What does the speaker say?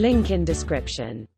Link in description.